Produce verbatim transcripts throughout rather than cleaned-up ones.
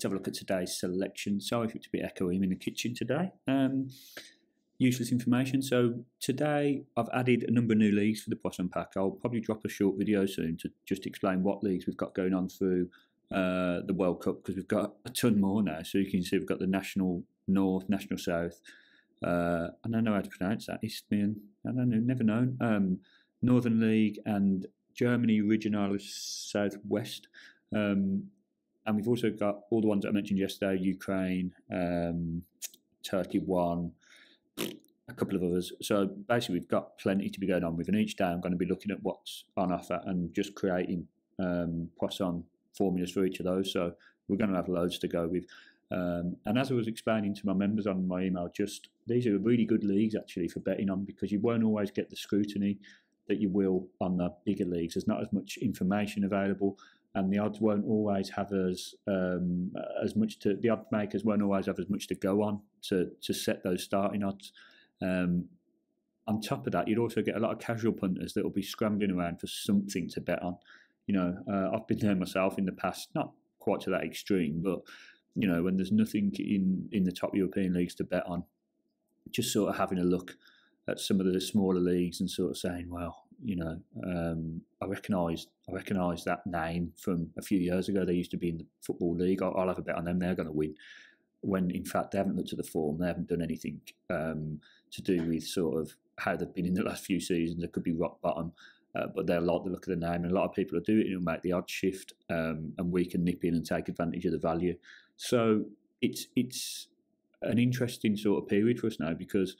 let's have a look at today's selection. Sorry for it to be echoing, I'm in the kitchen today. Um, useless information. So today I've added a number of new leagues for the Poisson pack. I'll probably drop a short video soon to just explain what leagues we've got going on through uh, the World Cup, because we've got a ton more now. So you can see we've got the National North, National South. Uh, I don't know how to pronounce that. Isthmian. I don't know, never known. Um, Northern League and Germany Regionalis Southwest. Um, and we've also got all the ones that I mentioned yesterday, Ukraine, um, Turkey one, a couple of others. So basically we've got plenty to be going on with, and each day I'm going to be looking at what's on offer and just creating um, Poisson formulas for each of those. So we're going to have loads to go with. Um, and as I was explaining to my members on my email, just these are really good leagues actually for betting on, because you won't always get the scrutiny that you will on the bigger leagues. There's not as much information available, and the odds won't always have as um, as much to the odd makers won't always have as much to go on to to set those starting odds. Um, on top of that, you'd also get a lot of casual punters that will be scrambling around for something to bet on. You know, uh, I've been there myself in the past, not quite to that extreme, but you know, when there's nothing in, in the top European leagues to bet on, just sort of having a look at some of the smaller leagues and sort of saying, well, you know, um, I recognise I recognise that name from a few years ago. They used to be in the Football League. I'll, I'll have a bet on them. They're going to win. When, in fact, they haven't looked at the form. They haven't done anything um, to do with sort of how they've been in the last few seasons. They could be rock bottom. Uh, but they like the look of the name, and a lot of people will do it, and it'll make the odds shift, um, and we can nip in and take advantage of the value. So it's it's an interesting sort of period for us now, because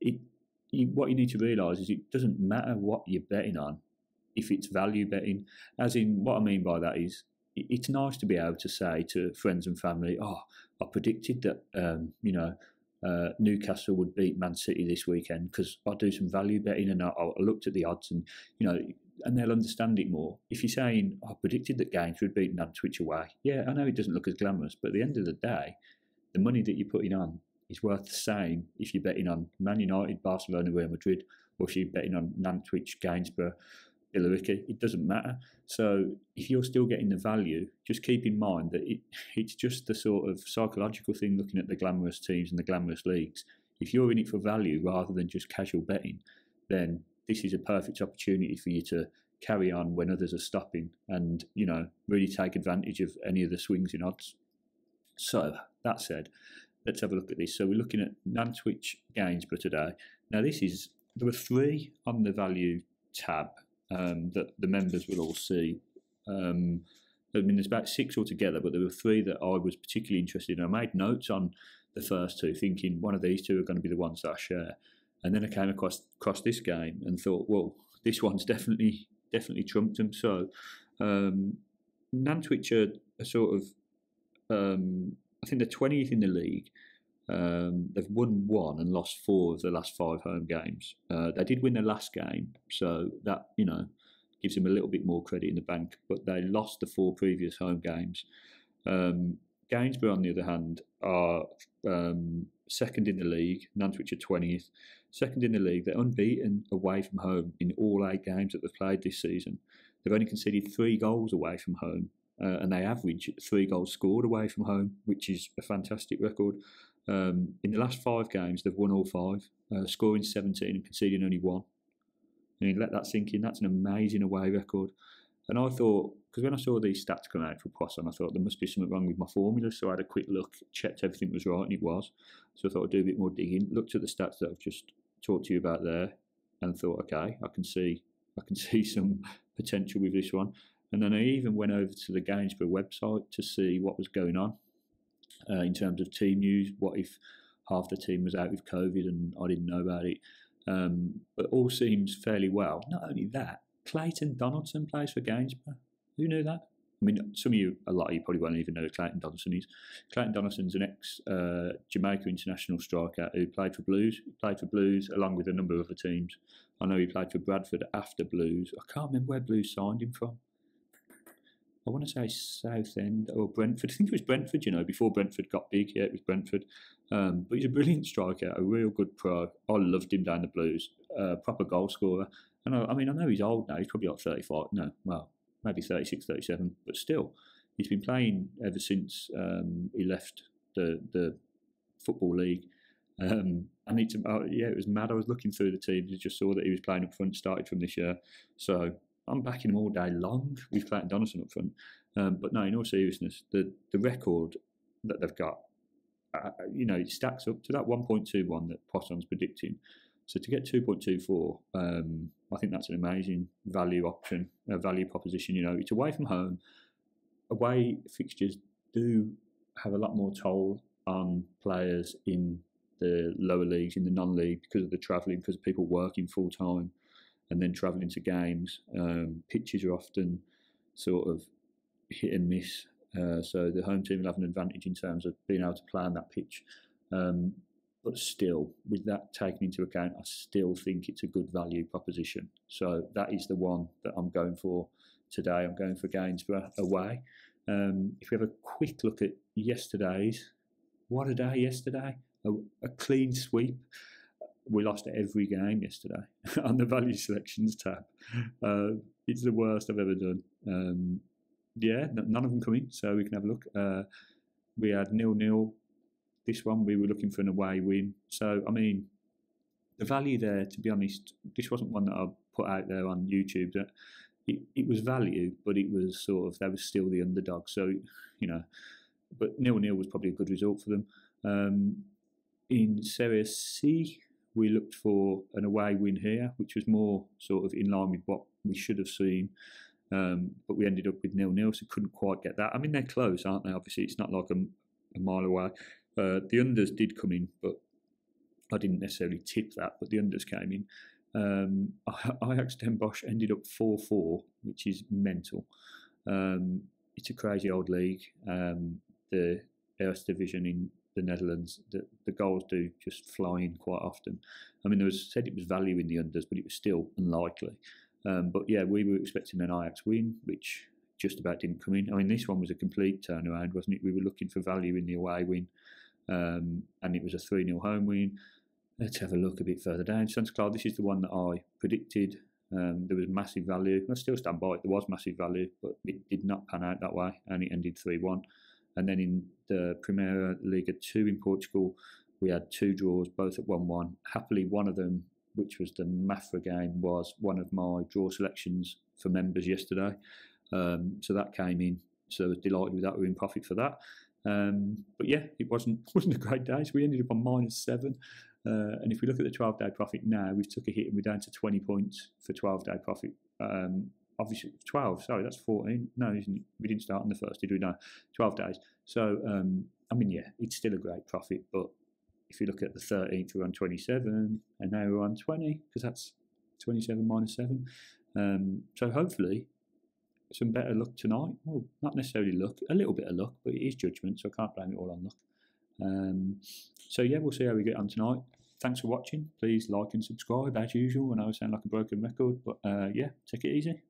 it you, what you need to realise is it doesn't matter what you're betting on if it's value betting. As in, what I mean by that is it, it's nice to be able to say to friends and family, oh, I predicted that, um, you know, Uh, Newcastle would beat Man City this weekend because I'll do some value betting, and I, I looked at the odds, and you know, and they'll understand it more. If you're saying I predicted that Gainsborough would beat Nantwich away, yeah, I know it doesn't look as glamorous, but at the end of the day, the money that you're putting on is worth the same if you're betting on Man United, Barcelona, Real Madrid, or if you're betting on Nantwich, Gainsborough, Ilorika. It doesn't matter. So if you're still getting the value, just keep in mind that it, it's just the sort of psychological thing, looking at the glamorous teams and the glamorous leagues. If you're in it for value rather than just casual betting, then this is a perfect opportunity for you to carry on when others are stopping, and you know, really take advantage of any of the swings in odds. So that said, let's have a look at this. So we're looking at Nantwich, Gainsborough today. Now this is, there are three on the value tab Um, that the members will all see. Um, I mean, there's about six altogether, but there were three that I was particularly interested in. I made notes on the first two, thinking one of these two are going to be the ones that I share. And then I came across across this game and thought, well, this one's definitely definitely trumped them. So um, Nantwich are, are sort of, um, I think they're twentieth in the league. Um, they've won one and lost four of the last five home games. Uh, they did win their last game, so that, you know, gives them a little bit more credit in the bank, but they lost the four previous home games. Um, Gainsborough, on the other hand, are um, second in the league. Nantwich are twentieth. Second in the league. They're unbeaten away from home in all eight games that they've played this season. They've only conceded three goals away from home, uh, and they average three goals scored away from home, which is a fantastic record. Um, in the last five games, they've won all five, uh, scoring seventeen and conceding only one. And you let that sink in. That's an amazing away record. And I thought, because when I saw these stats come out for Poisson, I thought there must be something wrong with my formula. So I had a quick look, checked everything was right, and it was. So I thought I'd do a bit more digging. Looked at the stats that I've just talked to you about there, and thought, okay, I can see, I can see some potential with this one. And then I even went over to the Gainsborough website to see what was going on. Uh, in terms of team news, what if half the team was out with COVID and I didn't know about it? Um, but all seems fairly well. Not only that, Clayton Donaldson plays for Gainsborough. Who knew that? I mean, some of you, a lot of you probably won't even know who Clayton Donaldson is. Clayton Donaldson's an ex-Jamaica uh, international striker who played for Blues. He played for Blues along with a number of other teams. I know he played for Bradford after Blues. I can't remember where Blues signed him from. I want to say Southend or Brentford. I think it was Brentford, you know, before Brentford got big. Yeah, it was Brentford. Um, but he's a brilliant striker, a real good pro. I loved him down the Blues. Uh, proper goal scorer. And I, I mean, I know he's old now. He's probably like thirty-five. No, well, maybe thirty-six, thirty-seven. But still, he's been playing ever since um, he left the the football league. Um, I need to. Uh, yeah, it was mad. I was looking through the teams. I just saw that he was playing up front. Started from this year, so I'm backing him all day long with Clayton Donaldson up front. Um, but no, in all seriousness, the the record that they've got, uh, you know, it stacks up to that one point two one that Poisson's predicting. So to get two point two four, um, I think that's an amazing value option, a value proposition. You know, it's away from home. Away fixtures do have a lot more toll on players in the lower leagues, in the non-league, because of the travelling, because of people working full-time and then travelling to games. Um, pitches are often sort of hit and miss. Uh, so the home team will have an advantage in terms of being able to play on that pitch. Um, but still, with that taken into account, I still think it's a good value proposition. So that is the one that I'm going for today. I'm going for Gainsborough away. Um, if we have a quick look at yesterday's, what a day yesterday. A, a clean sweep. We lost every game yesterday on the value selections tab. Uh, it's the worst I've ever done. Um, yeah, none of them come in, so we can have a look. Uh, we had nil nil. This one, we were looking for an away win. So, I mean, the value there, to be honest, this wasn't one that I put out there on YouTube. That it, it was value, but it was sort of, they were still the underdog. So, you know, but nil nil was probably a good result for them. Um, in Serie C, we looked for an away win here, which was more sort of in line with what we should have seen. Um, but we ended up with nil nil, so couldn't quite get that. I mean, they're close, aren't they? Obviously, it's not like a, a mile away. Uh, the unders did come in, but I didn't necessarily tip that, but the unders came in. Um, Ajax Den Bosch ended up four four, which is mental. Um, it's a crazy old league. Um, the Eerste Division in the Netherlands, the, the goals do just fly in quite often. I mean, there was said it was value in the unders, but it was still unlikely. Um, but yeah, we were expecting an Ajax win, which just about didn't come in. I mean, this one was a complete turnaround, wasn't it? We were looking for value in the away win, um, and it was a three nil home win. Let's have a look a bit further down. Santa Claus, this is the one that I predicted. Um, there was massive value. I still stand by it. There was massive value, but it did not pan out that way, and it ended three one. And then in the Primeira Liga two in Portugal, we had two draws, both at one one. Happily, one of them, which was the Mafra game, was one of my draw selections for members yesterday. Um, so that came in. So I was delighted with that. We were in profit for that. Um, but yeah, it wasn't wasn't a great day. So we ended up on minus seven. Uh, and if we look at the twelve-day profit now, we've took a hit and we're down to twenty points for twelve-day profit. Um, Obviously, twelve, sorry, that's fourteen. No, isn't it? We didn't start on the first, did we? No, twelve days. So, um, I mean, yeah, it's still a great profit, but if you look at the thirteenth, we're on twenty-seven, and now we're on twenty, because that's twenty-seven minus seven. Um, so hopefully, some better luck tonight. Well, not necessarily luck, a little bit of luck, but it is judgment, so I can't blame it all on luck. Um, so, yeah, we'll see how we get on tonight. Thanks for watching. Please like and subscribe, as usual. I know I sound like a broken record, but, uh, yeah, take it easy.